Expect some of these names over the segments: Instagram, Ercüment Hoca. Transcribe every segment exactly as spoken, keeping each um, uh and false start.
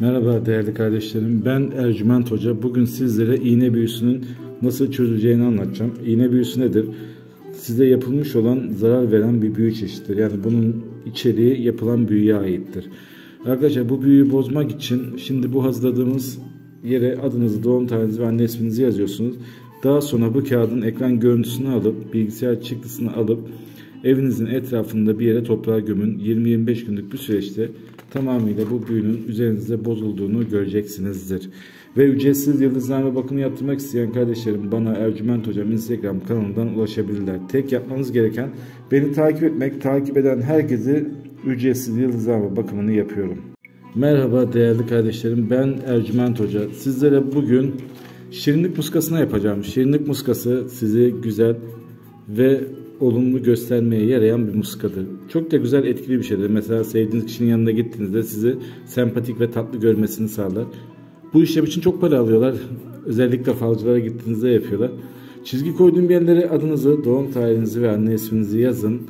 Merhaba değerli kardeşlerim, ben Ercüment Hoca. Bugün sizlere iğne büyüsünün nasıl çözüleceğini anlatacağım. İğne büyüsü nedir? Size yapılmış olan zarar veren bir büyü çeşididir. Yani bunun içeriği yapılan büyüye aittir. Arkadaşlar bu büyüyü bozmak için şimdi bu hazırladığımız yere adınızı, doğum tarihinizi ve anne isminizi yazıyorsunuz. Daha sonra bu kağıdın ekran görüntüsünü alıp, bilgisayar çıktısını alıp evinizin etrafında bir yere toprağa gömün. yirmi yirmi beş günlük bir süreçte tamamıyla bu büyünün üzerinizde bozulduğunu göreceksinizdir. Ve ücretsiz yıldızlarla bakımı yaptırmak isteyen kardeşlerim bana Ercüment Hocam Instagram kanalından ulaşabilirler. Tek yapmanız gereken beni takip etmek. Takip eden herkesi ücretsiz yıldızlarla bakımını yapıyorum. Merhaba değerli kardeşlerim, ben Ercüment Hoca. Sizlere bugün şirinlik muskasına yapacağım. Şirinlik muskası sizi güzel ve olumlu göstermeye yarayan bir muskadır. Çok da güzel, etkili bir şeydir. Mesela sevdiğiniz kişinin yanına gittiğinizde sizi sempatik ve tatlı görmesini sağlar. Bu işlem için çok para alıyorlar. Özellikle falcılara gittiğinizde yapıyorlar. Çizgi koyduğum yerlere adınızı, doğum tarihinizi ve anne isminizi yazın.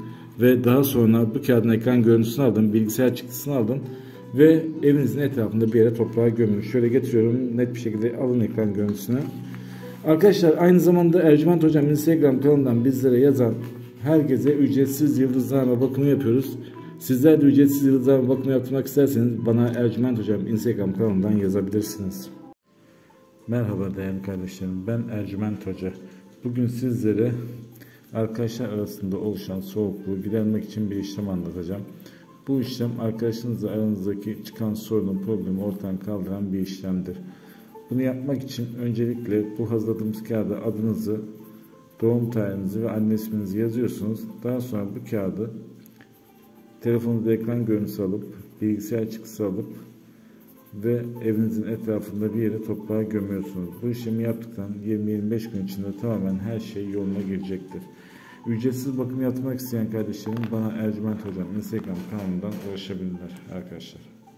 Ve daha sonra bu kağıdın ekran görüntüsünü aldım, bilgisayar çıktısını aldım. Ve evinizin etrafında bir yere toprağa gömün. Şöyle getiriyorum, net bir şekilde alın ekran görüntüsünü. Arkadaşlar aynı zamanda Ercüment Hocam Instagram kanalından bizlere yazan herkese ücretsiz yıldızlarla bakımı yapıyoruz. Sizler de ücretsiz yıldızlarla bakımı yaptırmak isterseniz bana Ercüment Hocam Instagram kanalından yazabilirsiniz. Merhaba değerli kardeşlerim, ben Ercüment Hoca. Bugün sizlere arkadaşlar arasında oluşan soğukluğu gidermek için bir işlem anlatacağım. Bu işlem arkadaşınızla aranızdaki çıkan sorunun, problemi ortadan kaldıran bir işlemdir. Bunu yapmak için öncelikle bu hazırladığımız kağıda adınızı, doğum tarihinizi ve anne isminizi yazıyorsunuz. Daha sonra bu kağıdı telefonunuzda ekran görüntüsü alıp, bilgisayar çıktısı alıp ve evinizin etrafında bir yere toprağa gömüyorsunuz. Bu işlemi yaptıktan yirmi yirmi beş gün içinde tamamen her şey yoluna girecektir. Ücretsiz bakım yaptırmak isteyen kardeşlerim bana Ercüment Hocam Instagram kanalından ulaşabilirler arkadaşlar.